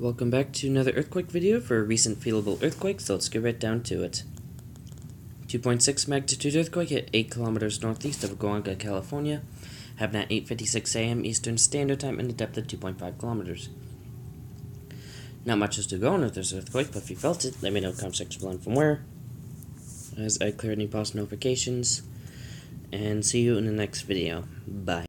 Welcome back to another earthquake video for a recent feelable earthquake, so let's get right down to it. 2.6 magnitude earthquake hit 8 kilometers northeast of Aguanga, California, happened at 8:56 a.m. Eastern Standard Time in a depth of 2.5 kilometers. Not much is to go on with this earthquake, but if you felt it, let me know in the comment section below and from where, as I clear any post notifications, and see you in the next video. Bye.